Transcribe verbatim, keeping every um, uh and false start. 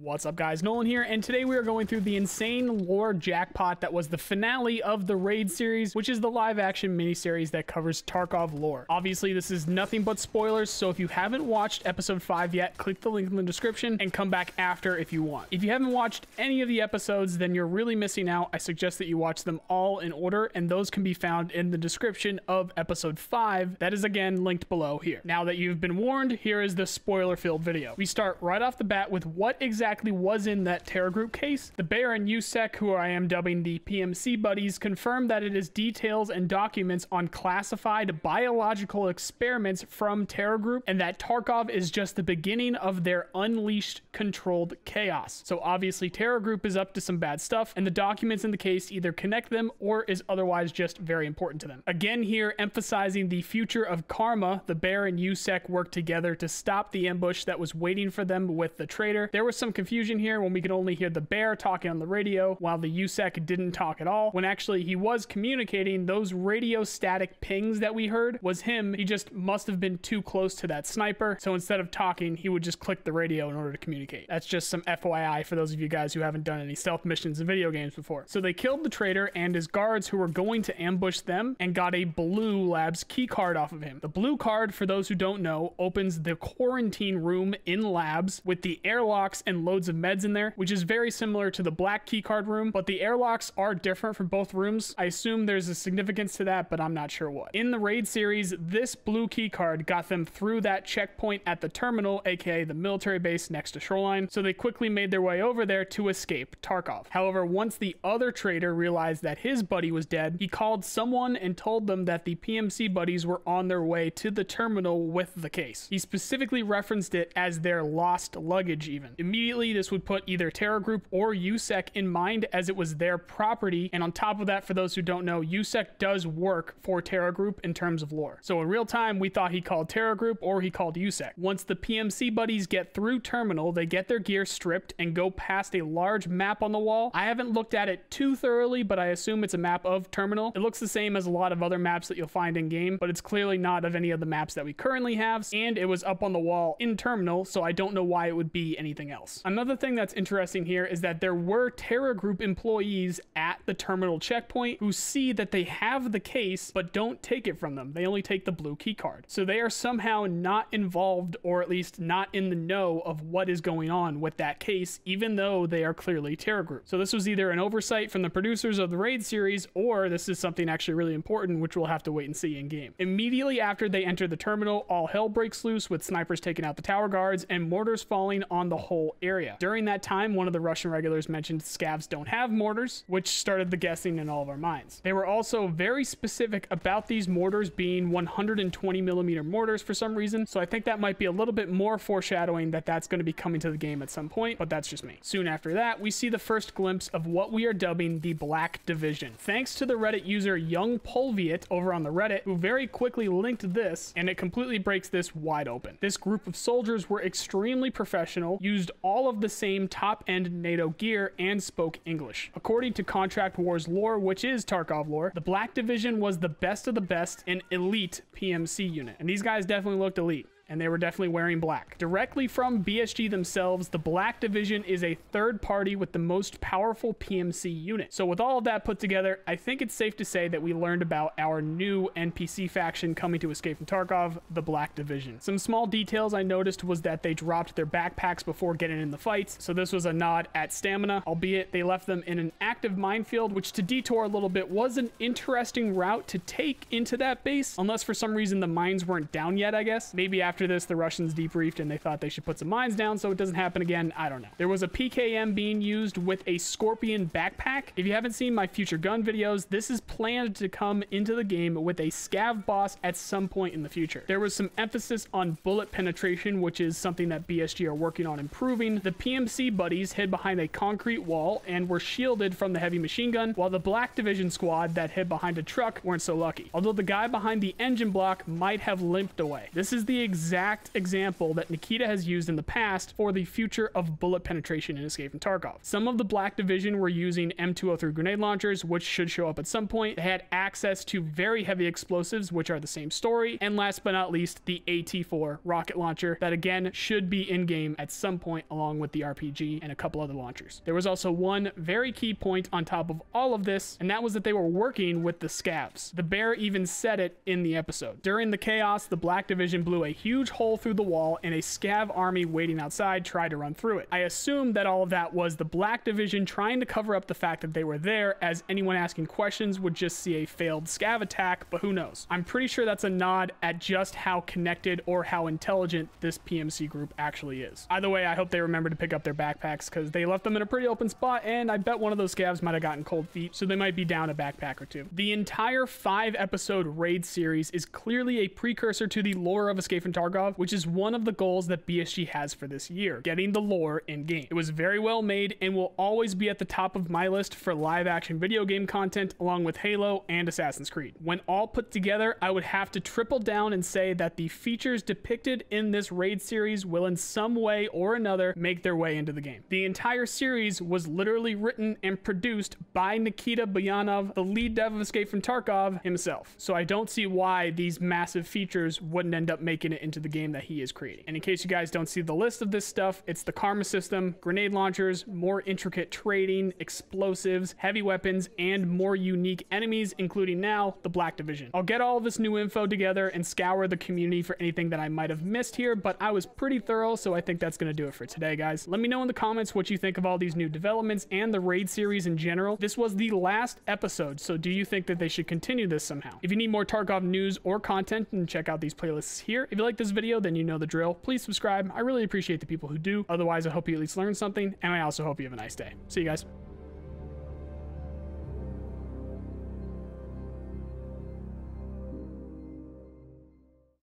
What's up, guys? Nolan here, and today we are going through the insane lore jackpot that was the finale of the Raid series, which is the live-action miniseries that covers Tarkov lore. Obviously, this is nothing but spoilers, so if you haven't watched episode five yet, click the link in the description and come back after if you want. If you haven't watched any of the episodes, then you're really missing out. I suggest that you watch them all in order, and those can be found in the description of episode five. That is, again, linked below here. Now that you've been warned, here is the spoiler-filled video. We start right off the bat with what exactly Exactly was in that Terror Group case. The Bear and Yusek, who I am dubbing the P M C buddies, confirmed that it is details and documents on classified biological experiments from Terror Group, and that Tarkov is just the beginning of their unleashed controlled chaos. So obviously Terror Group is up to some bad stuff, and the documents in the case either connect them or is otherwise just very important to them. Again here, emphasizing the future of karma, the Bear and Yusek worked together to stop the ambush that was waiting for them with the traitor. There was some confusion here when we could only hear the Bear talking on the radio while the Yusek didn't talk at all, when actually he was communicating. Those radio static pings that we heard was him. He just must have been too close to that sniper, so instead of talking he would just click the radio in order to communicate. That's just some F Y I for those of you guys who haven't done any stealth missions in video games before. So they killed the traitor and his guards who were going to ambush them, and got a Blue Labs key card off of him. The blue card, for those who don't know, opens the quarantine room in Labs with the airlocks and loads of meds in there, which is very similar to the black keycard room, but the airlocks are different from both rooms. I assume there's a significance to that, but I'm not sure what. In the Raid series, this blue keycard got them through that checkpoint at the terminal, aka the military base next to Shoreline, so they quickly made their way over there to escape Tarkov. However, once the other traitor realized that his buddy was dead, he called someone and told them that the P M C buddies were on their way to the terminal with the case. He specifically referenced it as their lost luggage even. Immediately Immediately, this would put either Terror Group or Yusek in mind, as it was their property. And on top of that, for those who don't know, Yusek does work for Terror Group in terms of lore. So in real time, we thought he called Terror Group or he called Yusek. Once the P M C buddies get through terminal, they get their gear stripped and go past a large map on the wall. I haven't looked at it too thoroughly, but I assume it's a map of terminal. It looks the same as a lot of other maps that you'll find in game, but it's clearly not of any of the maps that we currently have. And it was up on the wall in terminal, so I don't know why it would be anything else. Another thing that's interesting here is that there were Terror Group employees at the terminal checkpoint who see that they have the case but don't take it from them. They only take the blue key card. So they are somehow not involved, or at least not in the know of what is going on with that case, even though they are clearly Terror Group. So this was either an oversight from the producers of the Raid series, or this is something actually really important, which we'll have to wait and see in game. Immediately after they enter the terminal, all hell breaks loose, with snipers taking out the tower guards and mortars falling on the whole area. area. During that time, one of the Russian regulars mentioned scavs don't have mortars, which started the guessing in all of our minds. They were also very specific about these mortars being one hundred twenty millimeter mortars for some reason, so I think that might be a little bit more foreshadowing that that's going to be coming to the game at some point, but that's just me. Soon after that, we see the first glimpse of what we are dubbing the Black Division. Thanks to the Reddit user Young Polviot over on the Reddit, who very quickly linked this, and it completely breaks this wide open. This group of soldiers were extremely professional, used all all of the same top-end NATO gear, and spoke English. According to Contract Wars lore, which is Tarkov lore, the Black Division was the best of the best, an elite P M C unit. And these guys definitely looked elite, and they were definitely wearing black. Directly from B S G themselves, the Black Division is a third party with the most powerful P M C unit. So with all of that put together, I think it's safe to say that we learned about our new N P C faction coming to Escape from Tarkov, the Black Division. Some small details I noticed was that they dropped their backpacks before getting in the fights, so this was a nod at stamina, albeit they left them in an active minefield, which, to detour a little bit, was an interesting route to take into that base, unless for some reason the mines weren't down yet, I guess. Maybe after After this, the Russians debriefed and they thought they should put some mines down so it doesn't happen again. I don't know. There was a P K M being used with a Scorpion backpack. If you haven't seen my future gun videos, this is planned to come into the game with a scav boss at some point in the future. There was some emphasis on bullet penetration, which is something that B S G are working on improving. The P M C buddies hid behind a concrete wall and were shielded from the heavy machine gun, while the Black Division squad that hid behind a truck weren't so lucky, although the guy behind the engine block might have limped away. This is the exact exact example that Nikita has used in the past for the future of bullet penetration in Escape from Tarkov. Some of the Black Division were using M two oh three grenade launchers, which should show up at some point. They had access to very heavy explosives, which are the same story. And last but not least, the A T four rocket launcher that again should be in game at some point along with the R P G and a couple other launchers. There was also one very key point on top of all of this, and that was that they were working with the scavs. The bear even said it in the episode. During the chaos, the Black Division blew a huge hole through the wall and a scav army waiting outside tried to run through it. I assume that all of that was the Black Division trying to cover up the fact that they were there, as anyone asking questions would just see a failed scav attack, but who knows? I'm pretty sure that's a nod at just how connected or how intelligent this P M C group actually is. Either way, I hope they remember to pick up their backpacks because they left them in a pretty open spot, and I bet one of those scavs might have gotten cold feet, so they might be down a backpack or two. The entire five episode raid series is clearly a precursor to the lore of Escape from Tarkov, which is one of the goals that B S G has for this year, getting the lore in game. It was very well made and will always be at the top of my list for live action video game content along with Halo and Assassin's Creed. When all put together, I would have to triple down and say that the features depicted in this raid series will in some way or another make their way into the game. The entire series was literally written and produced by Nikita Bayanov, the lead dev of Escape from Tarkov himself. So I don't see why these massive features wouldn't end up making it into the game that he is creating. And in case you guys don't see the list of this stuff, it's the karma system, grenade launchers, more intricate trading, explosives, heavy weapons, and more unique enemies, including now the Black Division. I'll get all this new info together and scour the community for anything that I might have missed here, but I was pretty thorough, so I think that's going to do it for today, guys. Let me know in the comments what you think of all these new developments and the raid series in general. This was the last episode, so do you think that they should continue this somehow? If you need more Tarkov news or content, then check out these playlists here. If you like this video, then you know the drill. Please subscribe. I really appreciate the people who do. Otherwise, I hope you at least learned something, and I also hope you have a nice day. See you guys.